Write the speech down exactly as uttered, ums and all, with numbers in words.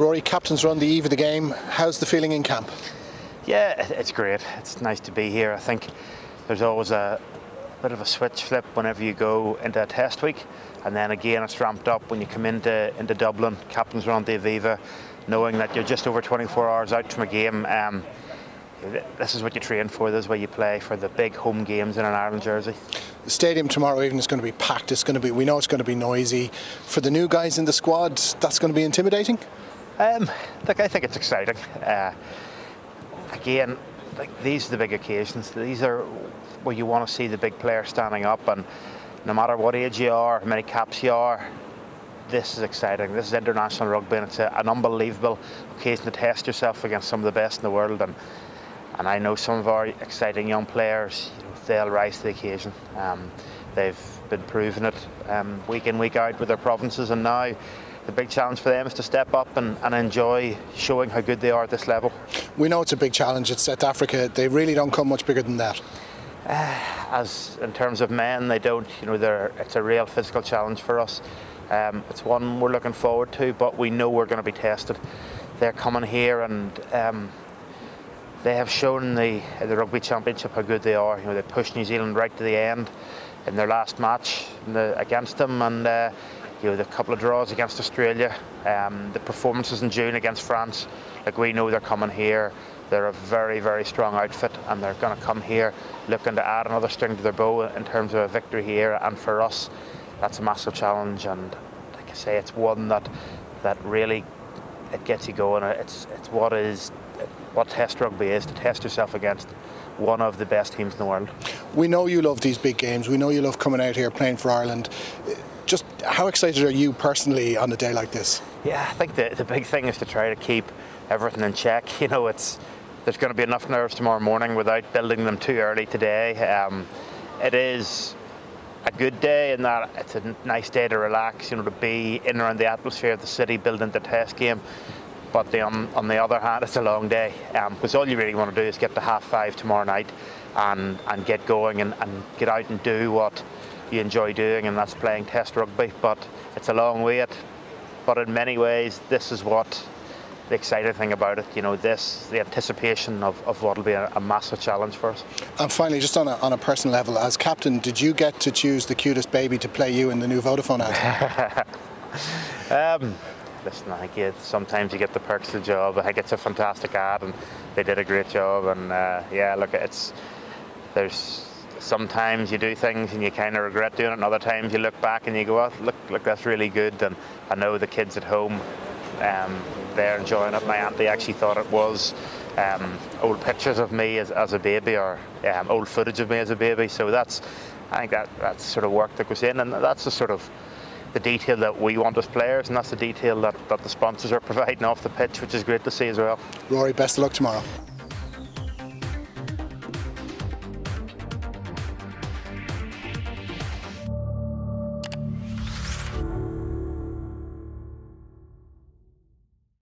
Rory, captain's run, the eve of the game. How's the feeling in camp? Yeah, it's great. It's nice to be here. I think there's always a bit of a switch flip whenever you go into a test week, and then again it's ramped up when you come into into Dublin. Captain's run to Aviva, knowing that you're just over twenty-four hours out from a game. Um, this is what you train for, this is where you play for the big home games in an Ireland jersey. The stadium tomorrow evening is going to be packed. It's going to be, we know it's going to be noisy. For the new guys in the squad, that's going to be intimidating? Um, look, I think it's exciting. Uh, again, like, these are the big occasions. These are where you want to see the big player standing up, and no matter what age you are, how many caps you are, this is exciting. This is international rugby, and it's a, an unbelievable occasion to test yourself against some of the best in the world. And And I know some of our exciting young players, you know, they'll rise to the occasion. Um, they've been proving it um, week in, week out with their provinces, and now the big challenge for them is to step up and, and enjoy showing how good they are at this level. We know it's a big challenge at South Africa. They really don't come much bigger than that. Uh, as in terms of men, they don't. You know, they're, it's a real physical challenge for us. Um, it's one we're looking forward to, but we know we're going to be tested. They're coming here and. Um, They have shown the, the Rugby Championship how good they are. You know, they pushed New Zealand right to the end in their last match the, against them, and uh, you know, the couple of draws against Australia, um, the performances in June against France. Like, we know they're coming here. They're a very, very strong outfit, and they're going to come here looking to add another string to their bow in terms of a victory here. And for us, that's a massive challenge, and like I say, it's one that that really it gets you going. It's it's what is. What test rugby is, to test yourself against one of the best teams in the world. We know you love these big games. We know you love coming out here playing for Ireland. Just how excited are you personally on a day like this? Yeah, I think the, the big thing is to try to keep everything in check. You know, it's there's going to be enough nerves tomorrow morning without building them too early today. Um, it is a good day in that it's a nice day to relax, you know, to be in and around the atmosphere of the city, building the test game. But the, um, on the other hand, it's a long day, um, because all you really want to do is get to half five tomorrow night and, and get going and, and get out and do what you enjoy doing, and that's playing test rugby. But it's a long wait, but in many ways this is what the exciting thing about it, you know, this, the anticipation of, of what will be a, a massive challenge for us. And finally, just on a, on a personal level, as captain, did you get to choose the cutest baby to play you in the new Vodafone ad? um, Listen, I think you, sometimes you get the perks of the job. I think it's a fantastic ad, and they did a great job. And uh, yeah, look, it's there's sometimes you do things and you kind of regret doing it, and other times you look back and you go, oh, look, look, that's really good. And I know the kids at home, um, they're enjoying it. My auntie actually thought it was um, old pictures of me as, as a baby, or um, old footage of me as a baby. So that's, I think that that's sort of work that goes in, and that's the sort of. The detail that we want as players, and that's the detail that, that the sponsors are providing off the pitch, which is great to see as well. Rory, best of luck tomorrow.